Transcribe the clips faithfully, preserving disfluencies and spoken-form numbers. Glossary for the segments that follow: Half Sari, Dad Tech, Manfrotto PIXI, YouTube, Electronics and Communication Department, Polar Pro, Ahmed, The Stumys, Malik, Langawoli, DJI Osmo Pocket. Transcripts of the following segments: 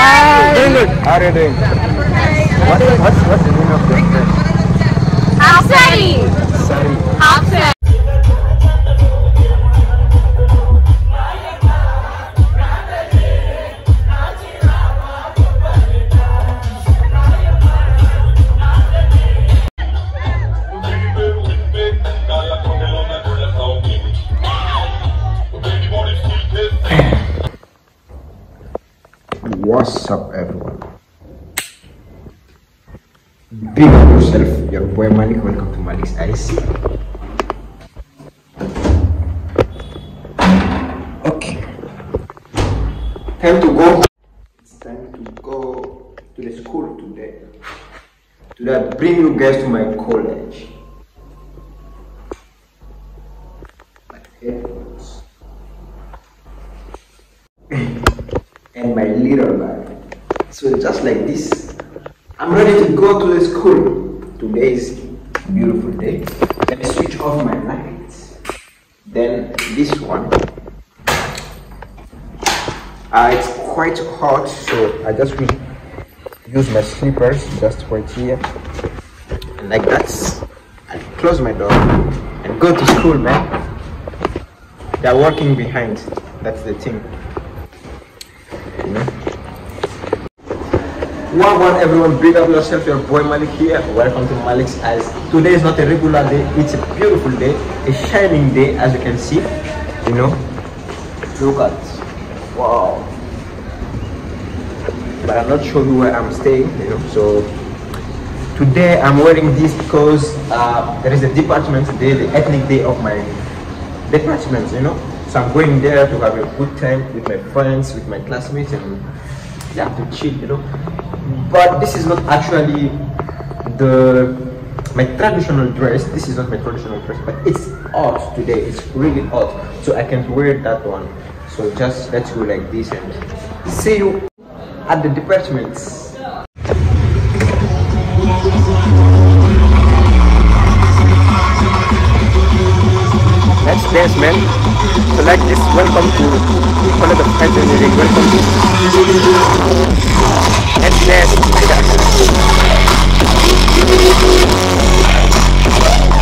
Hi. Doing good. How are you doing? What, what, what's the name of the place? Half Sari. Sari. Half Sari. What's up, everyone? Big up yourself, your boy Malik. Welcome to Malik's Eyes. Okay. Time to go. It's time to go to the school today. Today I bring you guys to my college. My headphones. And my little bag. So just like this, I'm ready to go to the school. Today is a beautiful day. Let me switch off my lights. Then this one. Uh, it's quite hot, so I just will use my slippers just right here. And like that, I close my door and go to school, man. They're working behind. That's the thing. One one everyone, big up yourself, your boy Malik here. Welcome to Malik's Eyes. Today is not a regular day, it's a beautiful day, a shining day, as you can see. You know, look at, wow. But I'm not sure where I'm staying, you know. So today I'm wearing this because uh, there is a department day, the ethnic day of my department, you know. So I'm going there to have a good time with my friends, with my classmates, and they have to chill, you know. But this is not actually the my traditional dress. This is not my traditional dress, but it's hot today. It's really hot, so I can't wear that one. So just let's go like this and see you at the departments. Let's dance, man. So like this, welcome to College of Engineering. Welcome to Let's dance.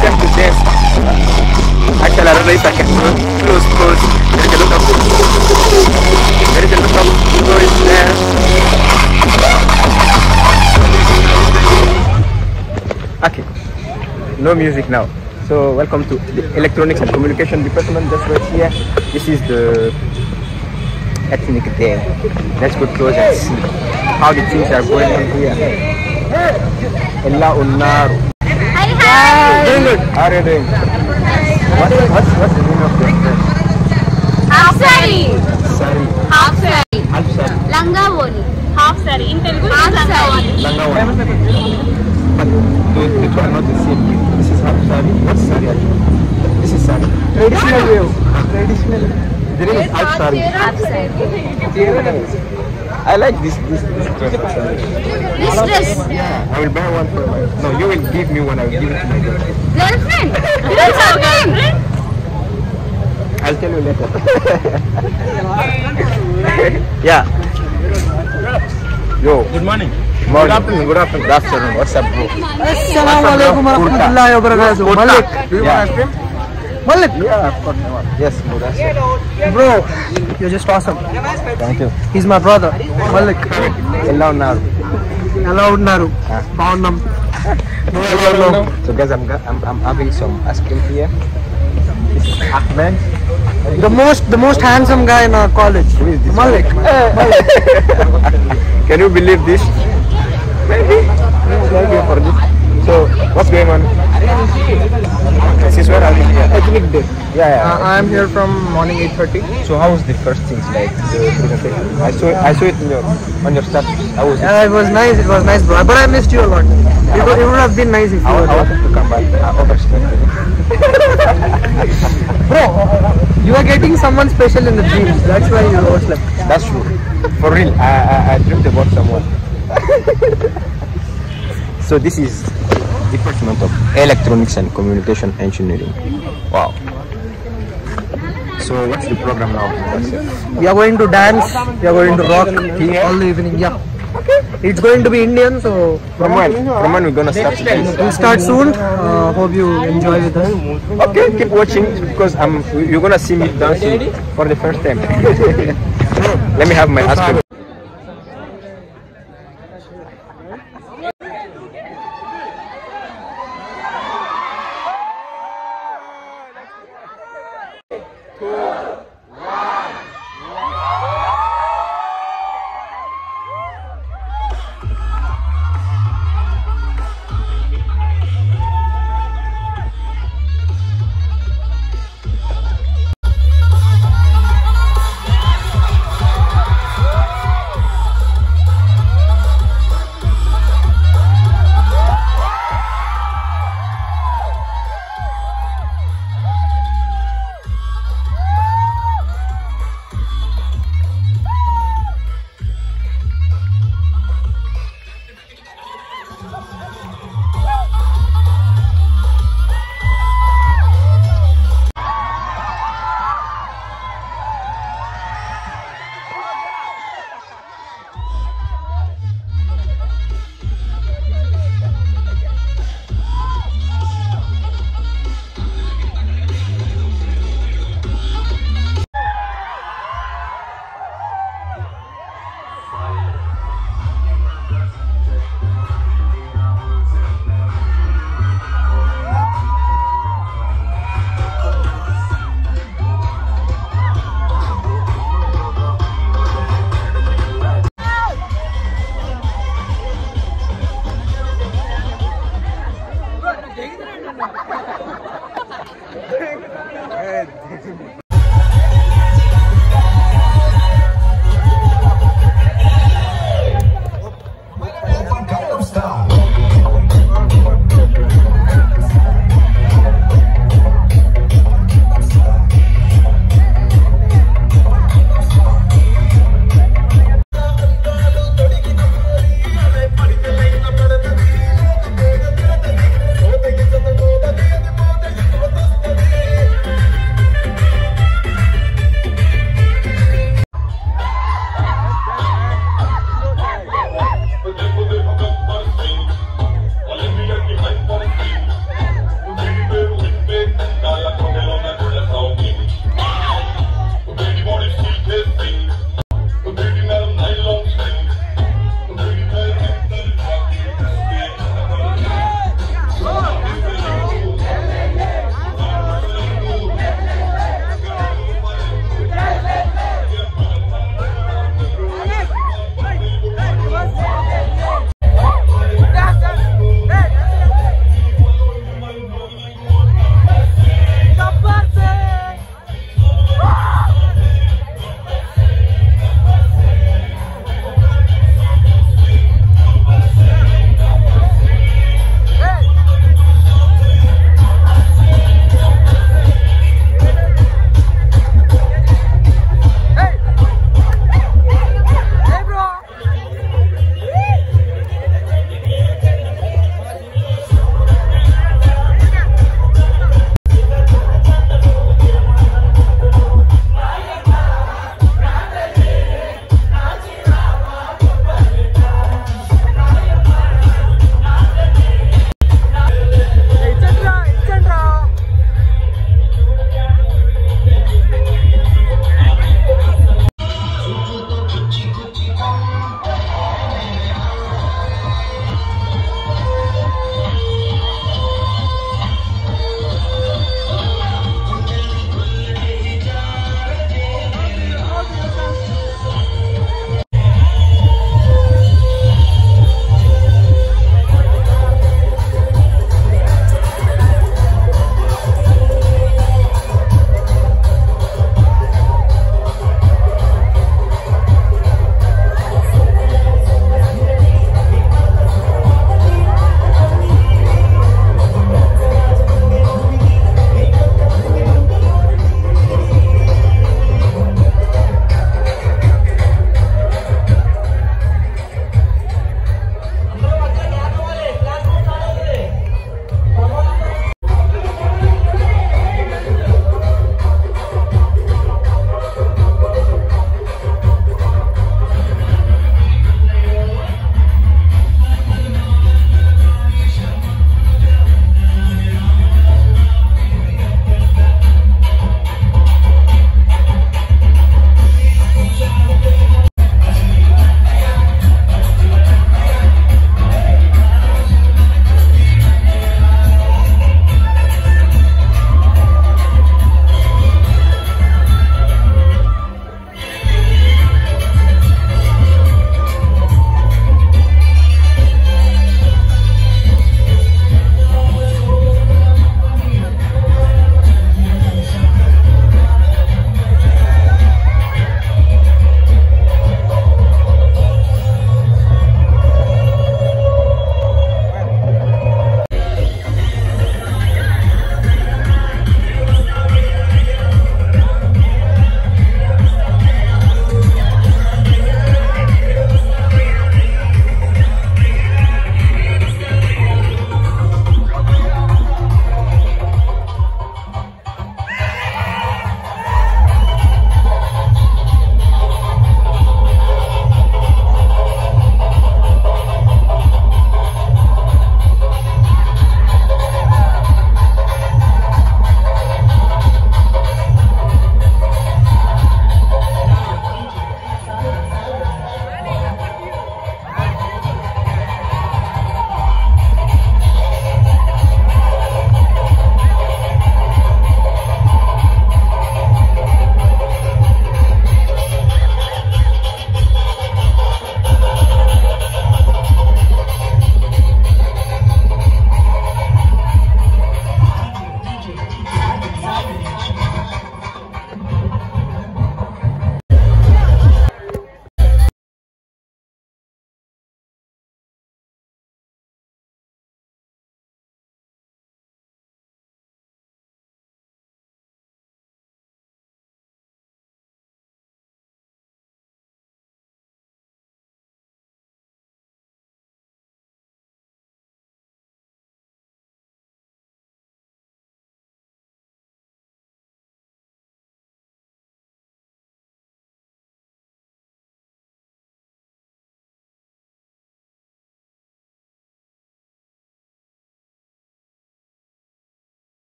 Just to dance. Actually, I don't know if I can close, close. There is a lot of There is a lot of noise there. Okay. No music now. So welcome to the Electronics and Communication Department. That's right here. This is the ethnic day. Let's go close and see how the things are going on here. Hello, Unar. Hi, hi. Doing good. How are you doing? What, what's, what's the name of the place? Half Sari. Sari. Half Sari. Half Sari. Langawoli. Half Sari. In Telugu, Langawoli. Langawoli. But the two are not the same. This is half sari. What's sari actually? This is sari. Traditional way. Traditional. There is half sari. Half sari. I like this this this dress. This dress. I will buy one for my. No, you will give me one. I will give it to my girlfriend. Girlfriend. That's our girlfriend. I'll tell you later. Yeah. Yo. Good morning. Good afternoon, good afternoon, good afternoon. What's up, bro? Assalamu alaikum warahmatullahi wabarakatuh. Malik, do you want ice cream? Malik? Yeah, of course. Yes, bro, you're just awesome. Thank you. He's my brother, Malik. Hello, Naru. Hello, Naru. So, guys, I'm, I'm, I'm having some ice cream here. This is Ahmed. The most, the most handsome guy in our college. Who is this? Malik. Malik. Can you believe this? Maybe. For this. So, what's going on? This is where I'm here. Ethnic day. Yeah, yeah. Uh, I'm here from morning eight thirty. So, how was the first things like the presentation? I saw, I saw it in your, on your status. How was it? Yeah, it was nice. It was nice, bro. But I missed you a lot. It, was, it would have been nice if you I, were there. I wanted to come back. I overstayed. Bro, you are getting someone special in the dreams. That's why you overslept. That's true. For real, I, I, I dreamed about someone. So this is Department of Electronics and Communication Engineering. Wow. So what's the program now? We are going to dance, we are going to rock all the evening. Yeah. Okay. It's going to be Indian, so from when? From when we're gonna start? We'll start soon. Uh, hope you enjoy with us. Okay, keep watching because I'm. You're gonna see me dancing for the first time. Let me have my aspect.